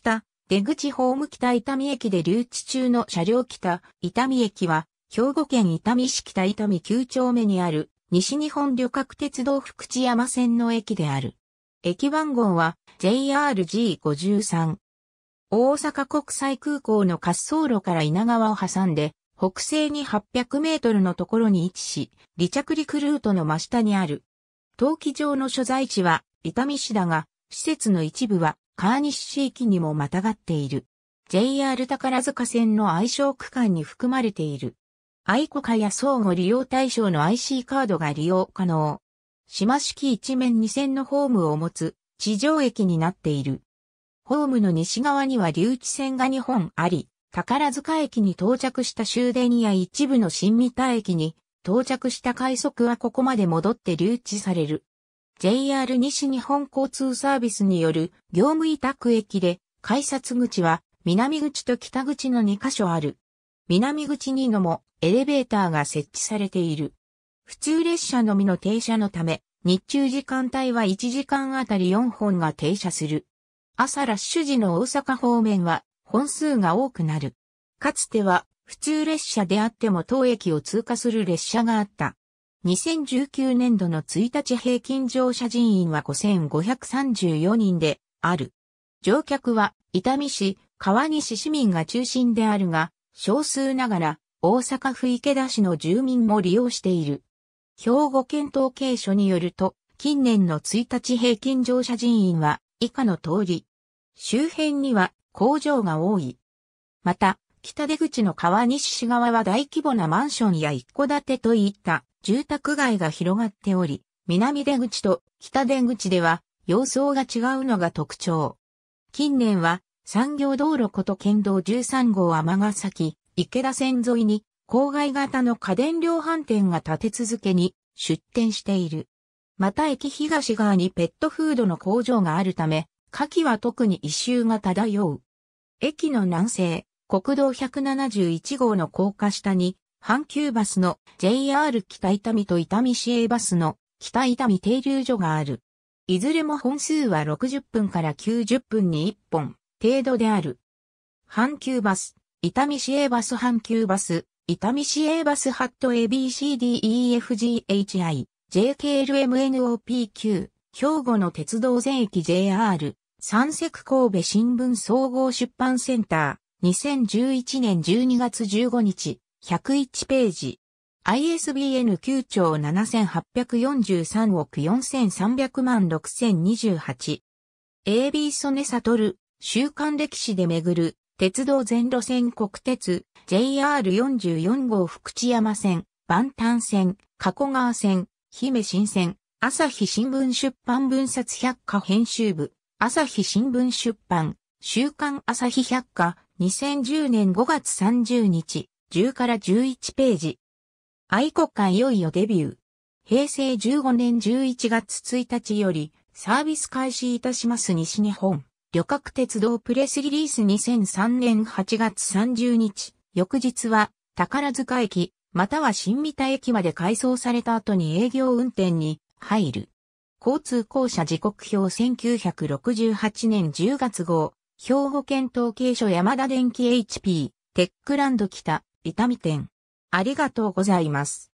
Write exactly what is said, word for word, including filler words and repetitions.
北、出口ホーム北伊丹駅で留置中の車両北伊丹駅は、兵庫県伊丹市北伊丹きゅう丁目にある、西日本旅客鉄道福知山線の駅である。駅番号は ジェイアールジーごじゅうさん。大阪国際空港の滑走路から稲川を挟んで、北西にはっぴゃくメートルのところに位置し、離着陸ルートの真下にある。登記場の所在地は伊丹市だが、施設の一部は川西市域にもまたがっている。ジェイアール 宝塚線の愛称区間に含まれている。アイコカや相互利用対象の アイシー カードが利用可能。島式一面二線のホームを持つ地上駅になっている。ホームの西側には留置線がにほんあり、宝塚駅に到着した終電や一部の新三田駅に到着した快速はここまで戻って留置される。ジェイアール 西日本交通サービスによる業務委託駅で改札口は南口と北口のにかしょある。南口にのもエレベーターが設置されている。普通列車のみの停車のため、日中時間帯はいちじかんあたりよんほんが停車する。朝ラッシュ時の大阪方面は本数が多くなる。かつては普通列車であっても当駅を通過する列車があった。にせんじゅうきゅうねんどのいちにち平均乗車人員はごせんごひゃくさんじゅうよにんである。乗客は伊丹市、川西市民が中心であるが、少数ながら大阪府池田市の住民も利用している。兵庫県統計所によると、近年のいちにち平均乗車人員は以下の通り、周辺には工場が多い。また、北出口の川西市側は大規模なマンションや一戸建てといった住宅街が広がっており、南出口と北出口では様相が違うのが特徴。近年は産業道路こと県道じゅうさんごう尼崎、池田線沿いに、郊外型の家電量販店が立て続けに出店している。また駅東側にペットフードの工場があるため、夏季は特に異臭が漂う。駅の南西、国道ひゃくななじゅういちごうの高架下に、阪急バスの ジェイアール 北伊丹と伊丹市営バスの北伊丹停留所がある。いずれも本数はろくじゅっぷんからきゅうじゅっぷんにいっぽん程度である。阪急バス、伊丹市営バス阪急バス、伊丹市営バスハット エービーシーディーイーエフジーエイチアイジェーケーエルエムエヌオーピーキュー 兵庫の鉄道全駅 ジェイアール 三石神戸新聞総合出版センターにせんじゅういちねんじゅうにがつじゅうごにちひゃくいちページ アイエスビーエヌきゅうちょうななせんはっぴゃくよんじゅうさんおくよんせんさんびゃくまんろくせんにじゅうはち エービー 曽根悟週刊歴史で巡る鉄道全路線国鉄、ジェイアールよんじゅうよんごう福知山線、万端線、加古川線、姫新線、朝日新聞出版文冊百科編集部、朝日新聞出版、週刊朝日百科、にせんじゅうねんごがつさんじゅうにち、じゅうからじゅういちページ。アイコカいよいよデビュー。へいせいじゅうごねんじゅういちがつついたちよりサービス開始いたします西日本。旅客鉄道プレスリリースにせんさんねんはちがつさんじゅうにち、翌日は宝塚駅、または新三田駅まで改装された後に営業運転に入る。交通公社時刻表せんきゅうひゃくろくじゅうはちねんじゅうがつごう、兵庫県統計所ヤマダ電機 エイチピー、テックランド北、伊丹店。ありがとうございます。